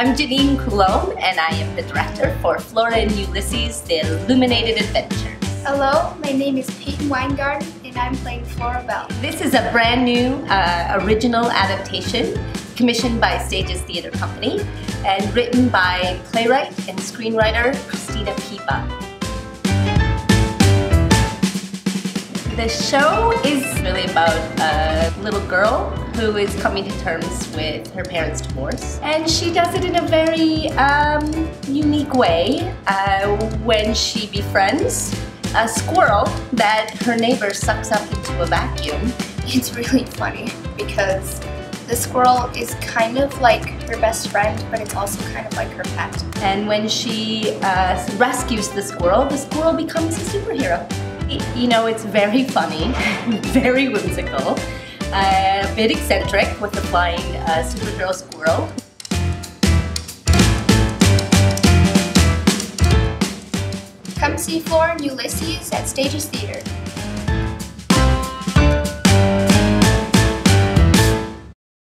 I'm Janine Coulombe, and I am the director for Flora and Ulysses The Illuminated Adventures. Hello, my name is Peyton Weingarten, and I'm playing Flora Bell. This is a brand new original adaptation commissioned by Stages Theatre Company and written by playwright and screenwriter Christina Pippa. The show is really about a little girl who is coming to terms with her parents' divorce. And she does it in a very unique way when she befriends a squirrel that her neighbor sucks up into a vacuum. It's really funny because the squirrel is kind of like her best friend, but it's also kind of like her pet. And when she rescues the squirrel becomes a superhero. You know, it's very funny, very whimsical. A bit eccentric with the flying superhero squirrel. Come see Flora and Ulysses at Stages Theatre.